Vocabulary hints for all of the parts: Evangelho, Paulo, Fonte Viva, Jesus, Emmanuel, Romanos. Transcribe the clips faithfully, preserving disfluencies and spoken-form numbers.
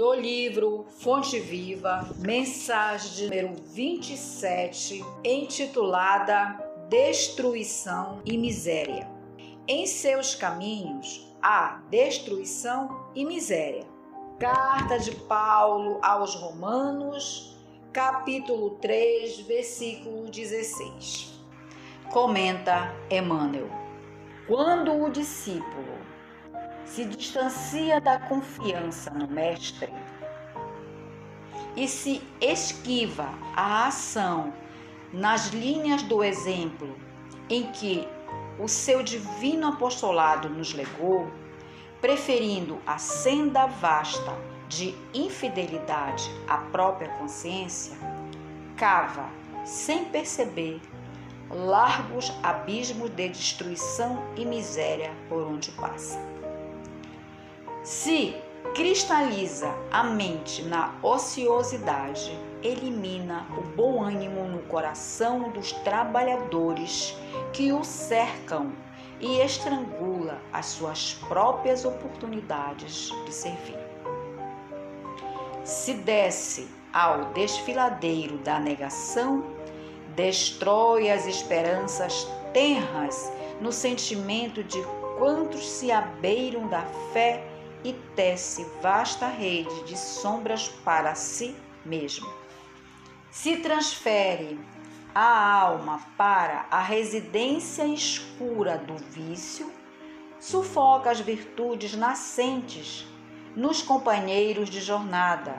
do livro Fonte Viva, mensagem de número vinte e sete, intitulada Destruição e Miséria. Em seus caminhos há destruição e miséria. Carta de Paulo aos Romanos, capítulo três, versículo dezesseis. Comenta Emmanuel. Quando o discípulo se distancia da confiança no mestre e se esquiva à ação nas linhas do exemplo em que o seu divino apostolado nos legou, preferindo a senda vasta de infidelidade à própria consciência, cava, sem perceber, largos abismos de destruição e miséria por onde passa. Se cristaliza a mente na ociosidade, elimina o bom ânimo no coração dos trabalhadores que o cercam e estrangula as suas próprias oportunidades de servir. Se desce ao desfiladeiro da negação, destrói as esperanças tenras no sentimento de quantos se abeiram da fé e tece vasta rede de sombras para si mesmo. Se transfere a alma para a residência escura do vício, sufoca as virtudes nascentes nos companheiros de jornada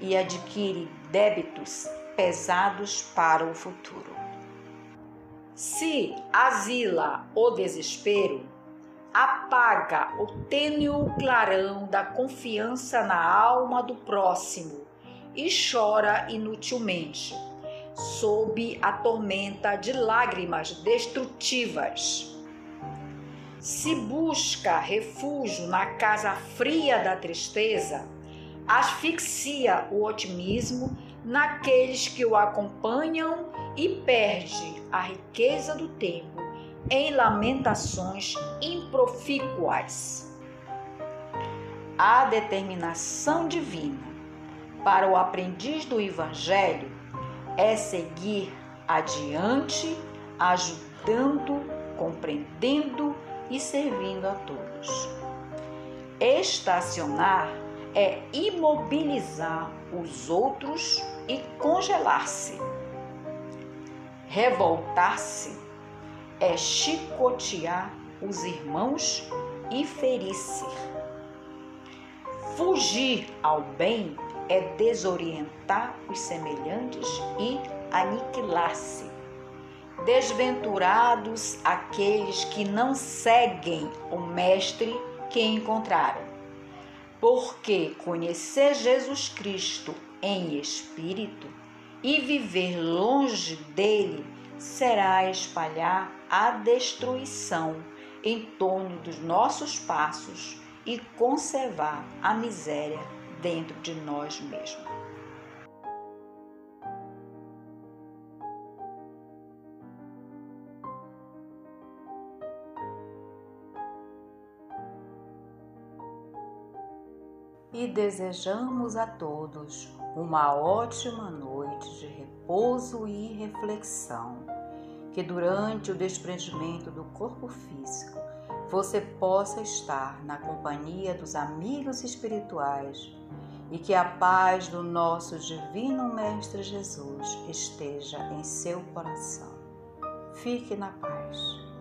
e adquire débitos pesados para o futuro. Se asila o desespero, apaga o tênue clarão da confiança na alma do próximo e chora inutilmente, sob a tormenta de lágrimas destrutivas. Se busca refúgio na casa fria da tristeza, asfixia o otimismo naqueles que o acompanham e perde a riqueza do tempo em lamentações improfícuas. A determinação divina para o aprendiz do Evangelho é seguir adiante, ajudando, compreendendo e servindo a todos. Estacionar é imobilizar os outros e congelar-se. Revoltar-se é chicotear os irmãos e ferir-se. Fugir ao bem é desorientar os semelhantes e aniquilar-se. Desventurados aqueles que não seguem o mestre que encontraram, porque conhecer Jesus Cristo em espírito e viver longe dele será espalhar a destruição em torno dos nossos passos e conservar a miséria dentro de nós mesmos. E desejamos a todos uma ótima noite de repouso e reflexão, que durante o desprendimento do corpo físico você possa estar na companhia dos amigos espirituais e que a paz do nosso Divino Mestre Jesus esteja em seu coração. Fique na paz.